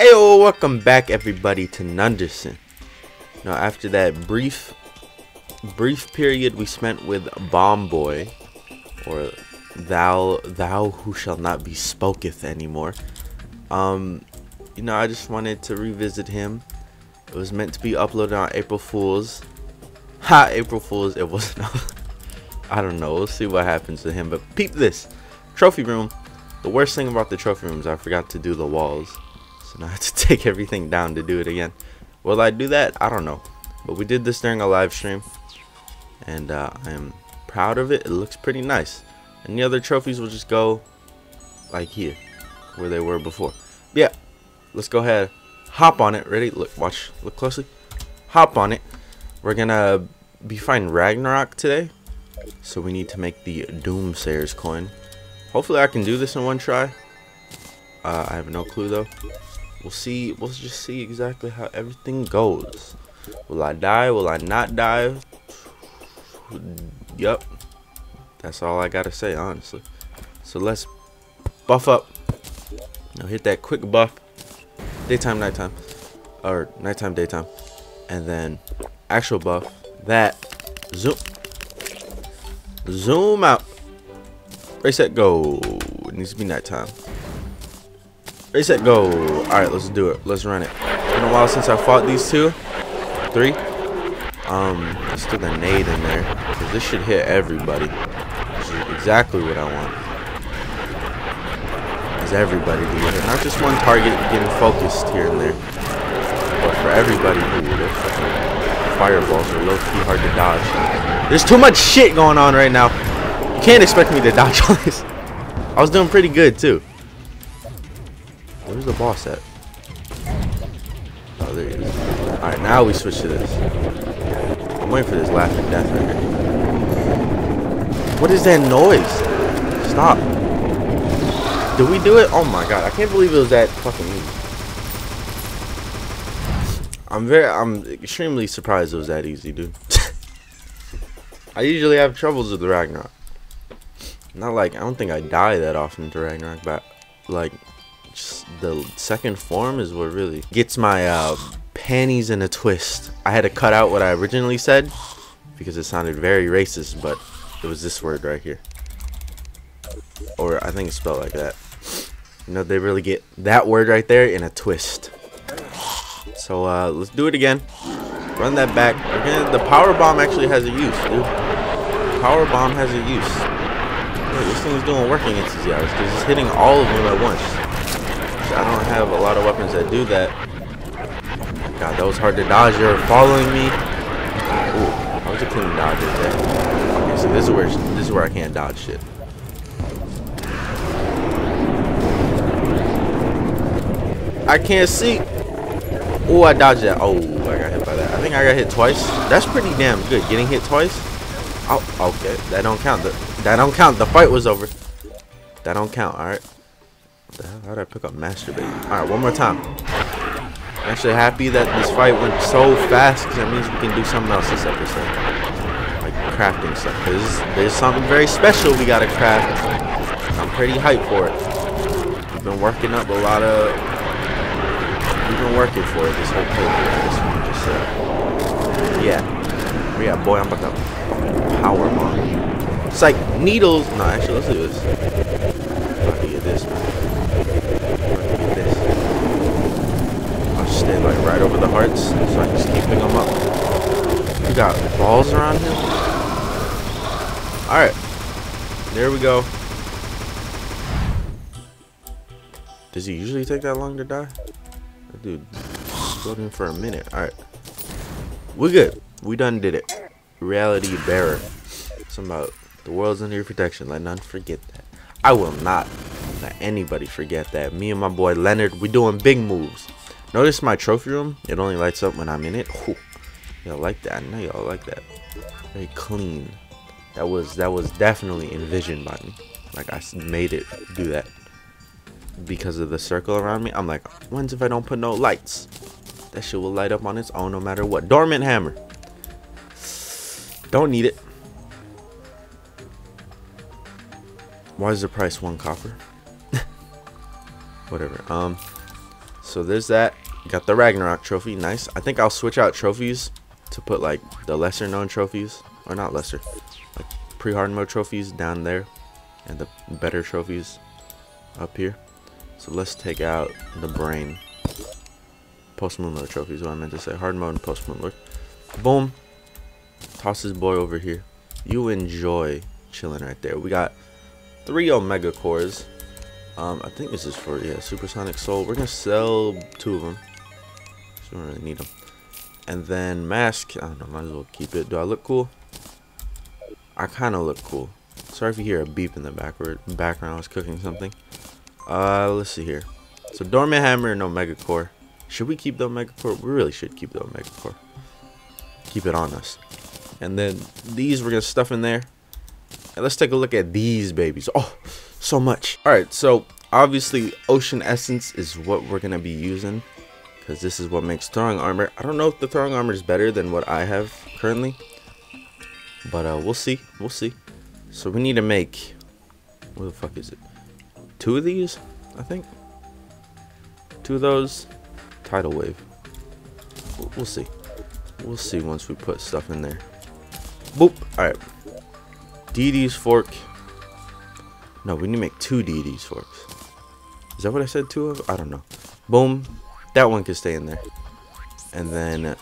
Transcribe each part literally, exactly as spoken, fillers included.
Heyo, welcome back everybody to Nunderson. Now after that brief brief period we spent with Bomb Boy, or thou thou who shall not be spoketh anymore, um you know, I just wanted to revisit him. It was meant to be uploaded on April Fools. Ha, April Fools, it wasn't. I don't know, we'll see what happens to him, but peep this trophy room. The worst thing about the trophy room is I forgot to do the walls. So now I have to take everything down to do it again. Will I do that? I don't know. But we did this during a live stream. And uh, I am proud of it. It looks pretty nice. And the other trophies will just go like here, where they were before. But yeah, let's go ahead. Hop on it. Ready? Look, watch. Look closely. Hop on it. We're going to be fighting Ragnarok today. So we need to make the Doomsayer's coin. Hopefully I can do this in one try. Uh, I have no clue though. We'll see. We'll just see exactly how everything goes. Will I die? Will I not die? Yup. That's all I gotta say, honestly. So let's buff up. Now hit that quick buff. Daytime, nighttime. Or nighttime, daytime. And then actual buff. That. Zoom. Zoom out. Reset, go. It needs to be nighttime. Ready, set, go. All right, let's do it. Let's run it. It's been a while since I fought these two. Three. Um, let's do the nade in there. Because this should hit everybody. This is exactly what I want. Is everybody do it. Not just one target getting focused here and there. But for everybody to do it. Fireballs are low-key hard to dodge. There's too much shit going on right now. You can't expect me to dodge all this. I was doing pretty good, too. Where's the boss at? Oh, there he is. Alright, now we switch to this. I'm waiting for this laughing death right here. What is that noise? Stop. Did we do it? Oh my god, I can't believe it was that fucking easy. I'm very, I'm extremely surprised it was that easy, dude. I usually have troubles with the Ragnarok. Not like, I don't think I die that often to Ragnarok, but like... Just the second form is what really gets my uh, panties in a twist. I had to cut out what I originally said because it sounded very racist, but it was this word right here. Or I think it's spelled like that. You know, they really get that word right there in a twist. So uh, let's do it again. Run that back. Again, the power bomb actually has a use, dude. Power bomb has a use. Look, this thing's doing work against these guys because it's hitting all of them at once. I don't have a lot of weapons that do that. God, that was hard to dodge. You're following me. Ooh, I was a clean dodge there. Okay, so this is where this is where I can't dodge shit. I can't see. Oh, I dodged that. Oh, I got hit by that. I think I got hit twice. That's pretty damn good. Getting hit twice. Oh, okay. That don't count. The, that don't count. The fight was over. That don't count. All right. How did I pick up masturbating? Alright, one more time. I'm actually happy that this fight went so fast because that means we can do something else this episode. Like crafting stuff. Because there's something very special we gotta craft. I'm pretty hyped for it. We've been working up a lot of... We've been working for it this whole playthrough. This one just said. Yeah. Yeah, boy, I'm about to power bomb. It's like needles. No, actually, let's do this. I'm about to get this, man. Like right over the hearts, so I just keep picking them up. We got balls around him. All right, there we go. Does he usually take that long to die? That dude floating for a minute. All right, we're good. We done did it. Reality bearer. Something about the world's under your protection. Let none forget that. I will not let anybody forget that. Me and my boy Leonard, we doing big moves. Notice my trophy room, it only lights up when I'm in it. Y'all like that? I know y'all like that. Very clean. That was that was definitely envisioned by me. Like, I made it do that. Because of the circle around me, I'm like, when's if I don't put no lights? That shit will light up on its own no matter what. Dormant hammer. Don't need it. Why is the price one copper? Whatever. Um... So there's that. Got the Ragnarok trophy. Nice. I think I'll switch out trophies to put like the lesser known trophies, or not lesser, like pre-hard mode trophies down there and the better trophies up here. So let's take out the brain. Post-moon lord trophy is what I meant to say. Hard mode and post-moon lord. Boom. Toss this boy over here. You enjoy chilling right there. We got three Omega Cores. Um, I think this is for, yeah, Supersonic Soul. We're going to sell two of them. So we don't really need them. And then mask. I don't know. Might as well keep it. Do I look cool? I kind of look cool. Sorry if you hear a beep in the backward background. I was cooking something. Uh, let's see here. So Dormant Hammer and Omega Core. Should we keep the Omega Core? We really should keep the Omega Core. Keep it on us. And then these we're going to stuff in there. And let's take a look at these babies. Oh, so much. All right, so obviously Ocean Essence is what we're going to be using, because this is what makes throwing armor. I don't know if the throwing armor is better than what I have currently, but uh, we'll see. We'll see. So we need to make, what the fuck is it? Two of these, I think. Two of those. Tidal Wave. We'll see. We'll see once we put stuff in there. Boop. All right. D D's Fork. No, we need to make two D D's Forks. Is that what I said two of? I don't know. Boom. That one can stay in there. And then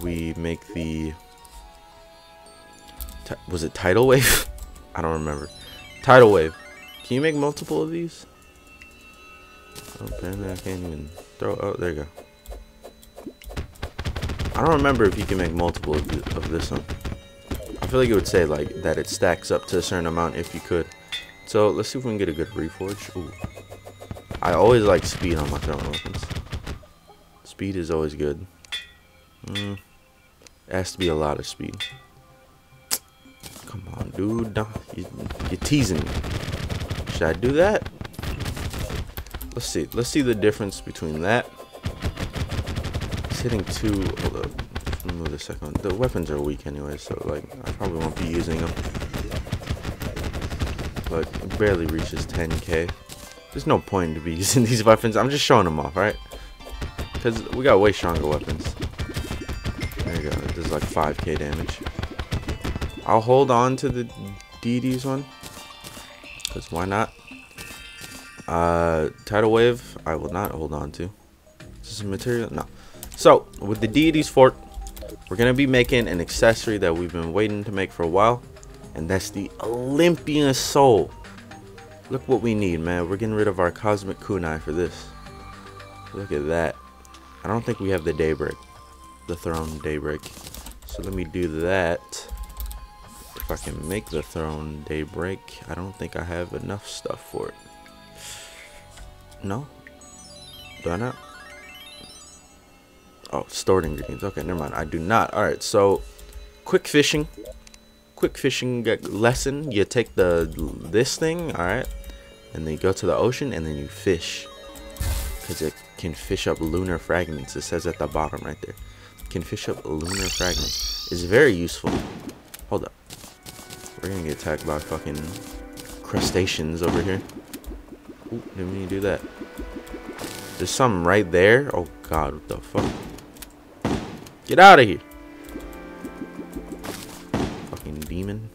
we make the... Was it Tidal Wave? I don't remember. Tidal Wave. Can you make multiple of these? Oh, apparently I can't even throw... Oh, there you go. I don't remember if you can make multiple of, th of this one. I feel like it would say like that it stacks up to a certain amount if you could. So let's see if we can get a good reforge. Ooh. I always like speed on my throwing weapons. Speed is always good. Mm. It has to be a lot of speed. Come on, dude. Don't, you, you're teasing me. Should I do that? Let's see. Let's see the difference between that. It's hitting two. Hold up. Let me move this second. The weapons are weak anyway, so like I probably won't be using them. But it barely reaches ten K. There's no point to be using these weapons. I'm just showing them off, right? Because we got way stronger weapons. There you go. There's like five K damage. I'll hold on to the D D's one. Because why not? Uh, Tidal Wave, I will not hold on to. Is this a material? No. So, with the Deity's Fort, we're going to be making an accessory that we've been waiting to make for a while. And that's the Olympian Soul. Look what we need, man. We're getting rid of our Cosmic Kunai for this. Look at that. I don't think we have the Daybreak. The Throne Daybreak. So, let me do that. If I can make the Throne Daybreak, I don't think I have enough stuff for it. No? Do I not? Oh, stored ingredients. Okay, never mind. I do not. Alright, so quick fishing. Quick fishing lesson. You take the this thing, alright, and then you go to the ocean and then you fish. Because it can fish up lunar fragments. It says at the bottom right there. It can fish up lunar fragments. It's very useful. Hold up. We're gonna get attacked by fucking crustaceans over here. Ooh, didn't mean to do that. There's something right there. Oh god, what the fuck? Get out of here. Fucking demon.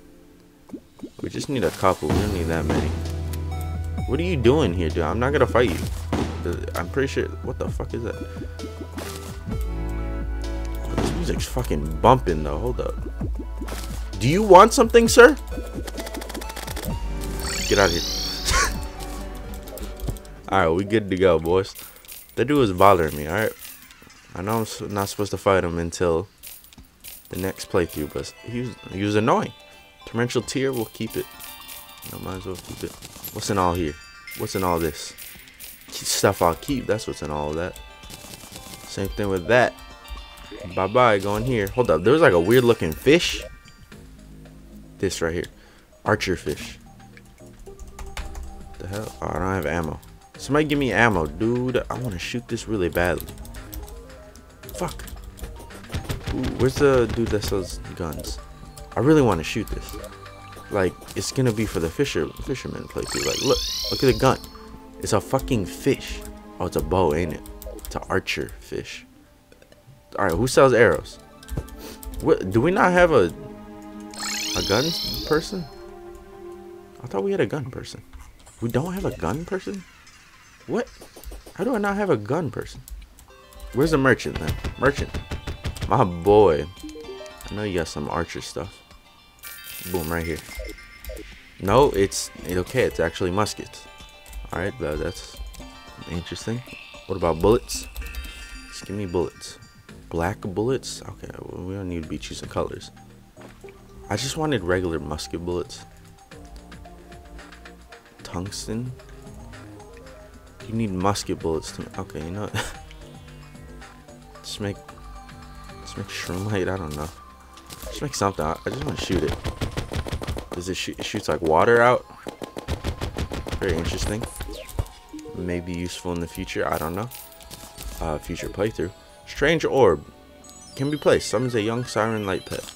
We just need a couple. We don't need that many. What are you doing here, dude? I'm not gonna fight you. I'm pretty sure. What the fuck is that? Oh, this music's fucking bumping though. Hold up. Do you want something, sir? Get out of here. Alright, we good to go, boys. That dude was bothering me, alright? I know I'm not supposed to fight him until the next playthrough, but he was, he was annoying. Torrential Tier, we'll keep it. I might as well keep it. What's in all here? What's in all this? Stuff I'll keep, that's what's in all of that. Same thing with that. Bye-bye, going here. Hold up, there was like a weird-looking fish. This right here. Archer Fish. What the hell? Oh, I don't have ammo. Somebody give me ammo, dude. I want to shoot this really badly. Fuck. Ooh, where's the dude that sells guns? I really want to shoot this. Like, it's going to be for the fisher fisherman playthrough. Like, look. Look at the gun. It's a fucking fish. Oh, it's a bow, ain't it? to Archer Fish. All right, who sells arrows? What, do we not have a a gun person? I thought we had a gun person. We don't have a gun person? What? How do I not have a gun person? Where's the merchant then? Merchant. My boy. I know you got some archer stuff. Boom, right here. No, it's okay. It's actually muskets. All right, well, that's interesting. What about bullets? Just give me bullets. Black bullets? Okay, well, we don't need to be choosing colors. I just wanted regular musket bullets. Tungsten? You need musket bullets to... Okay, you know what? Just make... Just make Shroomite? I don't know. Just make something. I just want to shoot it. Does it shoot... It shoots like water out? Very interesting. May be useful in the future. I don't know. Uh, future playthrough. Strange Orb. Can be placed. Summons a young siren light pet.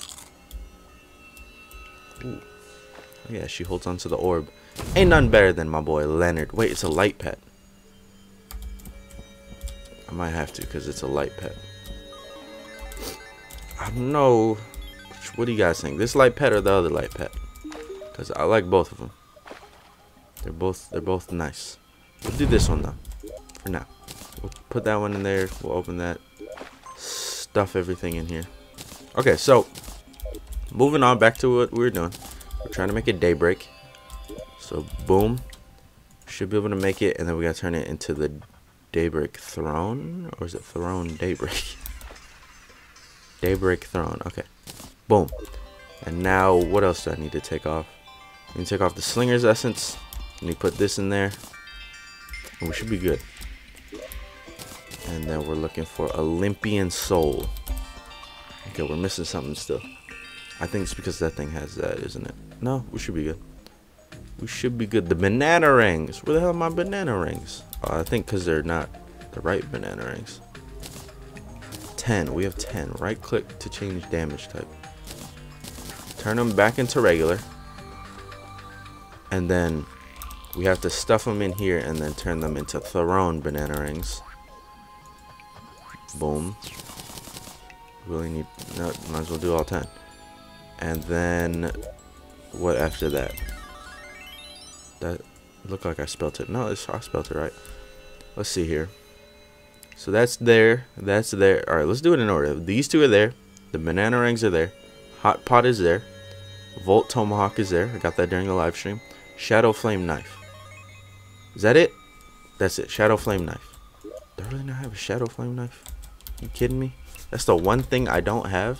Ooh. Oh, yeah, she holds onto the orb. Ain't none better than my boy Leonard. Wait, it's a light pet. I might have to because it's a light pet. I don't know. What do you guys think? This light pet or the other light pet? Because I like both of them. They're both, they're both nice. We'll do this one though. For now. We'll put that one in there. We'll open that. Stuff everything in here. Okay, so moving on back to what we were doing. We're trying to make a daybreak. So boom. Should be able to make it, and then we gotta turn it into the Daybreak Throne? Or is it Throne Daybreak? Daybreak Throne. Okay. Boom. And now what else do I need to take off? I need to take off the Slinger's Essence. And you put this in there. And we should be good. And then we're looking for Olympian Soul. Okay, we're missing something still. I think it's because that thing has that, isn't it? No, we should be good. We should be good. The banana rings. Where the hell are my banana rings? Uh, I think because they're not the right banana rings. ten. We have ten. Right click to change damage type. Turn them back into regular. And then we have to stuff them in here and then turn them into Theron banana rings. Boom. Really need... No, might as well do all ten. And then... What after that? That looked like I spelt it. No, it's, I spelt it right. Let's see here. So that's there. That's there. All right, let's do it in order. These two are there. The banana rings are there. Hot Pot is there. Volt Tomahawk is there. I got that during the live stream. Shadow Flame Knife. Is that it? That's it. Shadow Flame Knife. Do I really not have a Shadow Flame Knife? You kidding me? That's the one thing I don't have.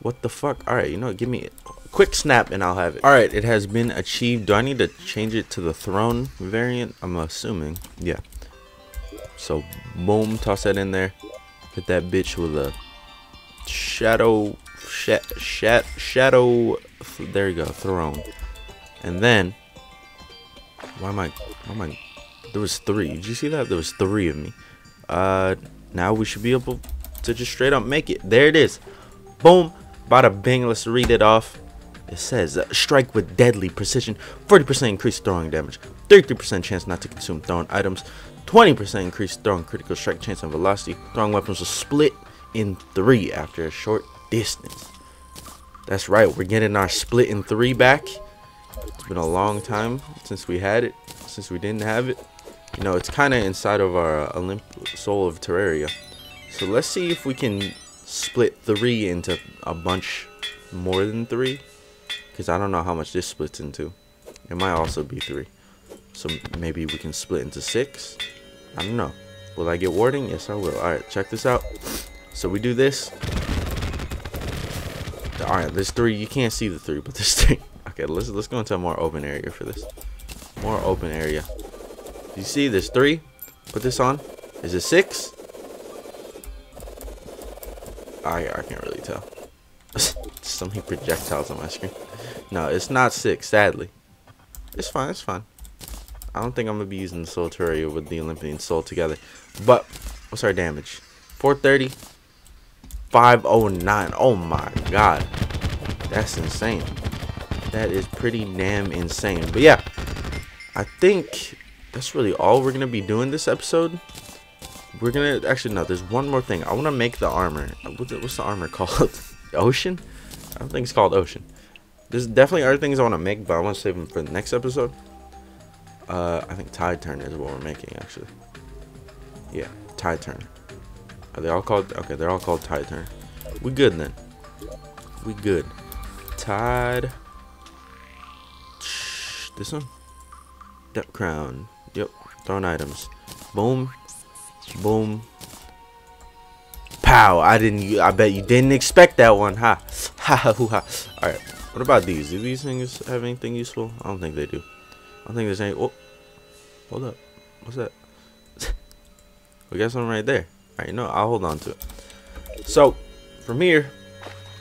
What the fuck? All right, you know what? Give me it. Quick snap and I'll have it. All right, it has been achieved. Do I need to change it to the throne variant? I'm assuming. Yeah. So boom, toss that in there. Hit that bitch with a shadow shat shat shadow. There you go, throne. And then why am I why am I there was three. Did you see that? There was three of me. Uh now we should be able to just straight up make it. There it is. Boom. Bada bing. Let's read it off. It says, uh, strike with deadly precision, forty percent increased throwing damage, thirty-three percent chance not to consume thrown items, twenty percent increased throwing critical strike chance and velocity. Throwing weapons will split in three after a short distance. That's right, we're getting our split in three back. It's been a long time since we had it, since we didn't have it. You know, it's kind of inside of our uh, Olymp Soul of Terraria. So let's see if we can split three into a bunch more than three. Because I don't know how much this splits into. It might also be three. So maybe we can split into six. I don't know. Will I get warding? Yes, I will. Alright, check this out. So we do this. Alright, there's three. You can't see the three, but there's three. Okay, let's let's go into a more open area for this. More open area. You see there's three? Put this on. Is it six? I, I can't really tell. So many projectiles on my screen. No, it's not six, sadly. It's fine, it's fine. I don't think I'm going to be using the Soul Terraria with the Olympian Soul together. But, what's our damage? four thirty. five oh nine. Oh my god. That's insane. That is pretty damn insane. But yeah, I think that's really all we're going to be doing this episode. we're gonna actually no there's one more thing I want to make. The armor, what's the, what's the armor called? Ocean? I don't think it's called Ocean. There's definitely other things I want to make, but I want to save them for the next episode. uh I think Tide Turn is what we're making, actually. Yeah, Tide Turn. Are they all called? Okay, they're all called Tide Turn. We good then. We good. Tide. This one. Death Crown. Yep. Thrown items. Boom. Boom. Pow! I didn't. I bet you didn't expect that one. Ha. Ha ha hoo ha. All right. What about these? Do these things have anything useful? I don't think they do. I don't think there's any. Oh. Hold up. What's that? We got something right there. Alright, no, I'll hold on to it. So, from here,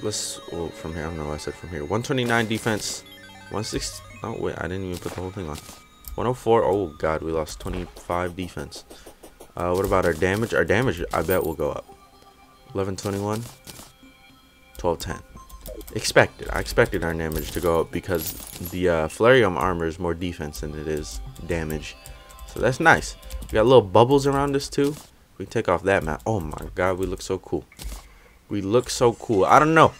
let's. Well, from here, I don't know why I said from here. one twenty-nine defense. one sixty. Oh, wait, I didn't even put the whole thing on. one oh four. Oh, God, we lost twenty-five defense. Uh, what about our damage? Our damage, I bet, will go up. eleven twenty-one. twelve ten. Expected. I expected our damage to go up because the uh, Flarium armor is more defense than it is damage. So, that's nice. We got little bubbles around us, too. We take off that map. Oh my god, we look so cool. We look so cool. I don't know.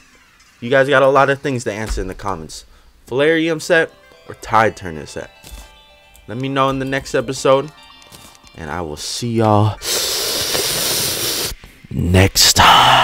You guys got a lot of things to answer in the comments. Valarium set or Tide Turner set? Let me know in the next episode. And I will see y'all next time.